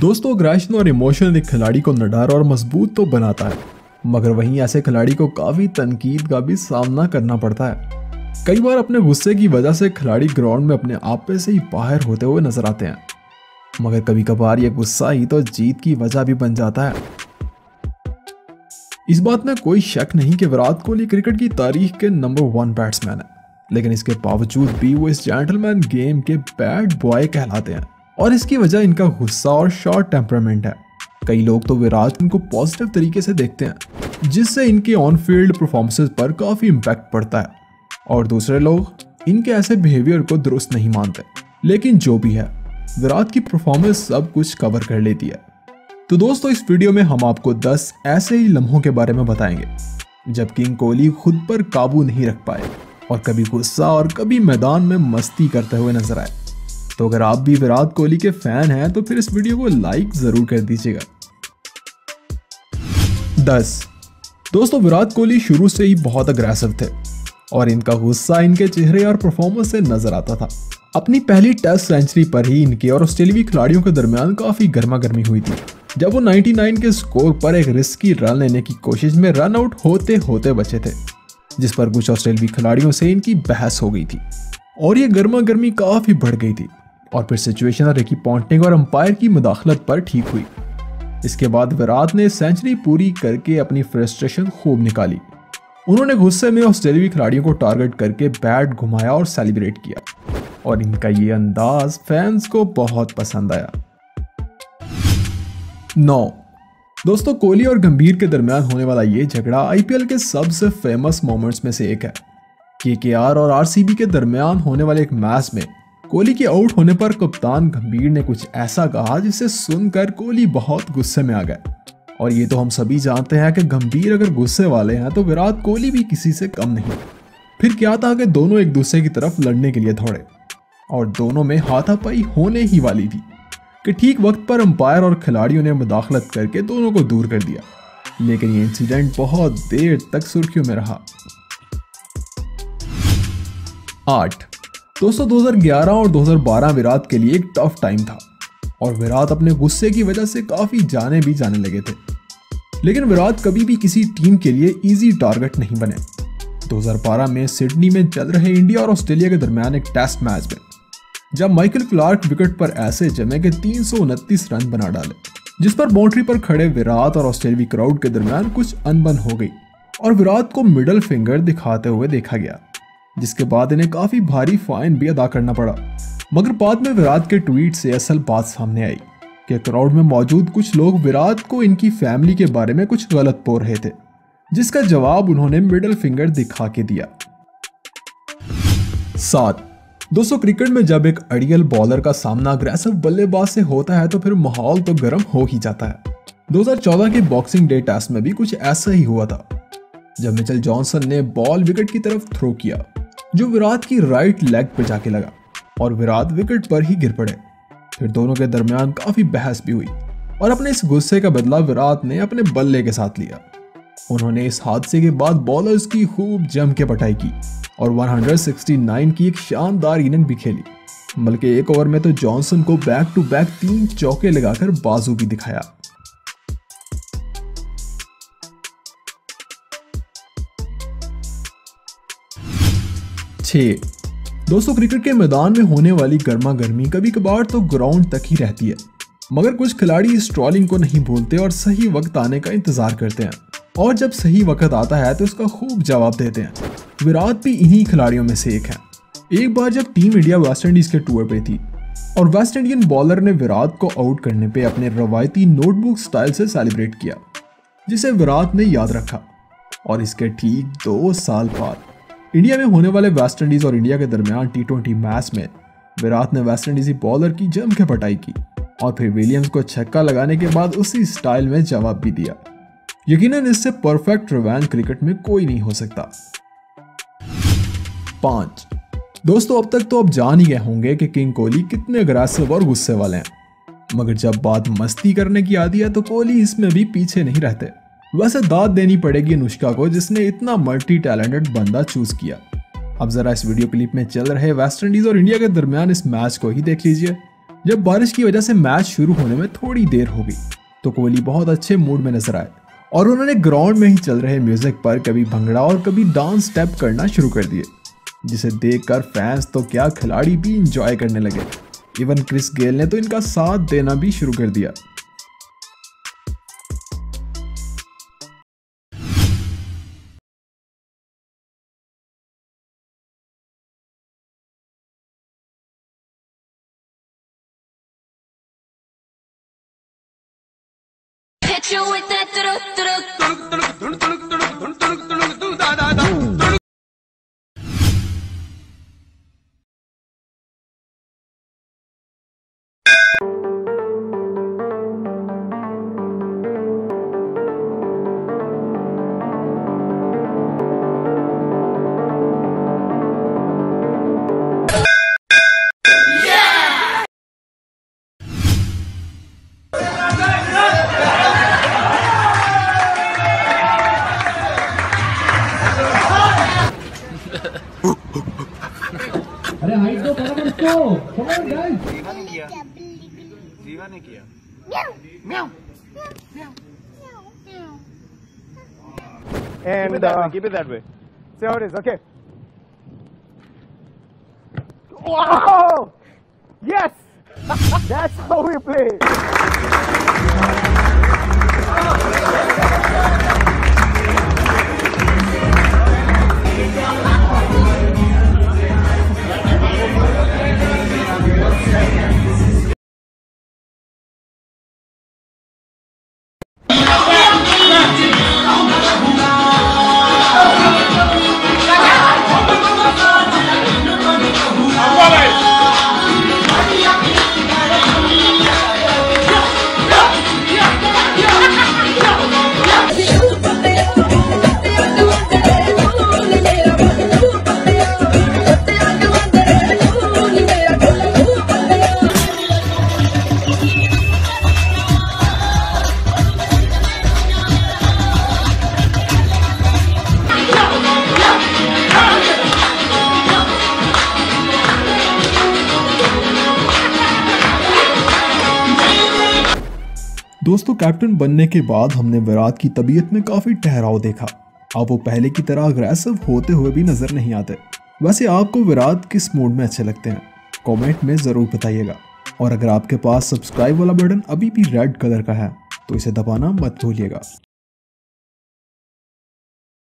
दोस्तों अग्रेशन और इमोशन एक खिलाड़ी को निडर और मजबूत तो बनाता है, मगर वहीं ऐसे खिलाड़ी को काफ़ी तनकीद का भी सामना करना पड़ता है। कई बार अपने गुस्से की वजह से खिलाड़ी ग्राउंड में अपने आप पे से ही बाहर होते हुए नजर आते हैं, मगर कभी कभार ये गुस्सा ही तो जीत की वजह भी बन जाता है। इस बात में कोई शक नहीं कि विराट कोहली क्रिकेट की तारीख के नंबर 1 बैट्समैन है, लेकिन इसके बावजूद भी वो इस जेंटलमैन गेम के बैड बॉय कहलाते हैं और इसकी वजह इनका गुस्सा और शॉर्ट टेम्परामेंट है। कई लोग तो विराट इनको पॉजिटिव तरीके से देखते हैं, जिससे इनके ऑन फील्ड परफॉर्मेंसेस पर काफ़ी इम्पैक्ट पड़ता है, और दूसरे लोग इनके ऐसे बिहेवियर को दुरुस्त नहीं मानते। लेकिन जो भी है, विराट की परफॉर्मेंस सब कुछ कवर कर लेती है। तो दोस्तों, इस वीडियो में हम आपको 10 ऐसे ही लम्हों के बारे में बताएंगे जब किंग कोहली खुद पर काबू नहीं रख पाए और कभी गुस्सा और कभी मैदान में मस्ती करते हुए नजर आए। तो अगर आप भी विराट कोहली के फैन हैं तो फिर इस वीडियो को लाइक जरूर कर दीजिएगा। 10। दोस्तों, विराट कोहली शुरू से ही बहुत अग्रेसिव थे और इनका गुस्सा इनके चेहरे और परफॉर्मेंस से नजर आता था। अपनी पहली टेस्ट सेंचुरी पर ही इनके और ऑस्ट्रेलियाई खिलाड़ियों के दरमियान काफी गर्मा गर्मी हुई थी, जब वो 99 के स्कोर पर एक रिस्की रन लेने की कोशिश में रन आउट होते होते बचे थे, जिस पर कुछ ऑस्ट्रेलियाई खिलाड़ियों से इनकी बहस हो गई थी और ये गर्मा गर्मी काफ़ी बढ़ गई थी और फिर सिचुएशन रिकी पॉन्टिंग और अंपायर की मुदाखलत पर ठीक हुई। इसके बाद विराट ने सेंचुरी पूरी करके अपनी फ्रस्ट्रेशन खूब निकाली। उन्होंने गुस्से में ऑस्ट्रेलियाई खिलाड़ियों को टारगेट करके बैट घुमाया और सेलिब्रेट किया, और इनका ये अंदाज फैंस को बहुत पसंद आया। 9। दोस्तों, कोहली और गंभीर के दरमियान होने वाला ये झगड़ा आईपीएल के सबसे फेमस मोमेंट्स में से एक है। केकेआर और आरसीबी के दरमियान होने वाले एक मैच में कोहली के आउट होने पर कप्तान गंभीर ने कुछ ऐसा कहा जिसे सुनकर कोहली बहुत गुस्से में आ गए, और ये तो हम सभी जानते हैं कि गंभीर अगर गुस्से वाले हैं तो विराट कोहली भी किसी से कम नहीं। फिर क्या था कि दोनों एक दूसरे की तरफ लड़ने के लिए दौड़े और दोनों में हाथापाई होने ही वाली थी कि ठीक वक्त पर अंपायर और खिलाड़ियों ने मुदाखलत करके दोनों को दूर कर दिया, लेकिन ये इंसिडेंट बहुत देर तक सुर्खियों में रहा। 8। दोस्तों, 2011 और 2012 विराट के लिए एक टफ टाइम था और विराट अपने गुस्से की वजह से काफी जाने भी जाने लगे थे, लेकिन विराट कभी भी किसी टीम के लिए इजी टारगेट नहीं बने। 2012 में सिडनी में चल रहे इंडिया और ऑस्ट्रेलिया के दरमियान एक टेस्ट मैच में जब माइकल क्लार्क विकेट पर ऐसे जमे के 329 रन बना डाले, जिस पर बाउंड्री पर खड़े विराट और ऑस्ट्रेलियाई क्राउड के दरमियान कुछ अनबन हो गई और विराट को मिडल फिंगर दिखाते हुए देखा गया, जिसके बाद इन्हें काफ़ी भारी फाइन भी अदा करना पड़ा। मगर बाद में विराट के ट्वीट से असल बात सामने आई कि क्राउड में मौजूद कुछ लोग विराट को इनकी फैमिली के बारे में कुछ गलत बोल रहे थे, जिसका जवाब उन्होंने मिडल फिंगर दिखा के दिया। 7। दोस्तों, क्रिकेट में जब एक अड़ियल बॉलर का सामना अग्रेसिव बल्लेबाज से होता है तो फिर माहौल तो गर्म हो ही जाता है। 2014 के बॉक्सिंग डे टेस्ट में भी कुछ ऐसा ही हुआ था, जब मिचेल जॉनसन ने बॉल विकेट की तरफ थ्रो किया जो विराट की राइट लेग पर जाके लगा और विराट विकेट पर ही गिर पड़े। फिर दोनों के दरमियान काफ़ी बहस भी हुई और अपने इस गुस्से का बदला विराट ने अपने बल्ले के साथ लिया। उन्होंने इस हादसे के बाद बॉलर्स की खूब जम के पटाई की और 169 की एक शानदार इनिंग भी खेली, बल्कि एक ओवर में तो जॉनसन को बैक टू बैक 3 चौके लगाकर बाजू भी दिखाया। 6। दोस्तों, क्रिकेट के मैदान में होने वाली गर्मा गर्मी कभी कभार तो ग्राउंड तक ही रहती है, मगर कुछ खिलाड़ी इस ट्रॉलिंग को नहीं भूलते और सही वक्त आने का इंतजार करते हैं, और जब सही वक्त आता है तो उसका खूब जवाब देते हैं। विराट भी इन्हीं खिलाड़ियों में से एक है। एक बार जब टीम इंडिया वेस्ट इंडीज के टूर पे थी और वेस्ट इंडियन बॉलर ने विराट को आउट करने पे अपने रवायती नोटबुक स्टाइल से सेलिब्रेट किया, जिसे विराट ने याद रखा, और इसके ठीक 2 साल बाद इंडिया में होने वाले वेस्ट इंडीज और इंडिया के दरमियान T20 मैच में विराट ने वेस्ट इंडीजी बॉलर की जम के पटाई की और फिर विलियम्स को छक्का लगाने के बाद उसी स्टाइल में जवाब भी दिया। यकीनन इससे परफेक्ट रिवेंज क्रिकेट में कोई नहीं हो सकता। 5। दोस्तों, अब तक तो आप जान ही गए होंगे कि किंग कोहली कितने अग्रेसिव और गुस्से वाले हैं, मगर जब बात मस्ती करने की आती है तो कोहली इसमें भी पीछे नहीं रहते। वैसे दाद देनी पड़ेगी नुष्का को, जिसने इतना मल्टी टैलेंटेड बंदा चूज किया। अब जरा इस वीडियो क्लिप में चल रहे वेस्ट इंडीज और इंडिया के दरमियान इस मैच को ही देख लीजिए जब बारिश की वजह से मैच शुरू होने में थोड़ी देर हो गई तो कोहली बहुत अच्छे मूड में नजर आए और उन्होंने ग्राउंड में ही चल रहे म्यूजिक पर कभी भंगड़ा और कभी डांस स्टेप करना शुरू कर दिए, जिसे देखकर फैंस तो क्या खिलाड़ी भी इंजॉय करने लगे। इवन क्रिस गेल ने तो इनका साथ देना भी शुरू कर दिया। And keep it that way. See how it is. Okay. Wow! Yes. That's how we play. दोस्तों, कैप्टन बनने के बाद हमने विराट की तबीयत में काफी ठहराव देखा। अब वो पहले की तरह अग्रेसिव होते हुए भी नजर नहीं आते। वैसे आपको विराट किस मूड में अच्छे लगते हैं, कमेंट में जरूर बताइएगा। और अगर आपके पास सब्सक्राइब वाला बटन अभी भी रेड कलर का है तो इसे दबाना मत भूलिएगा।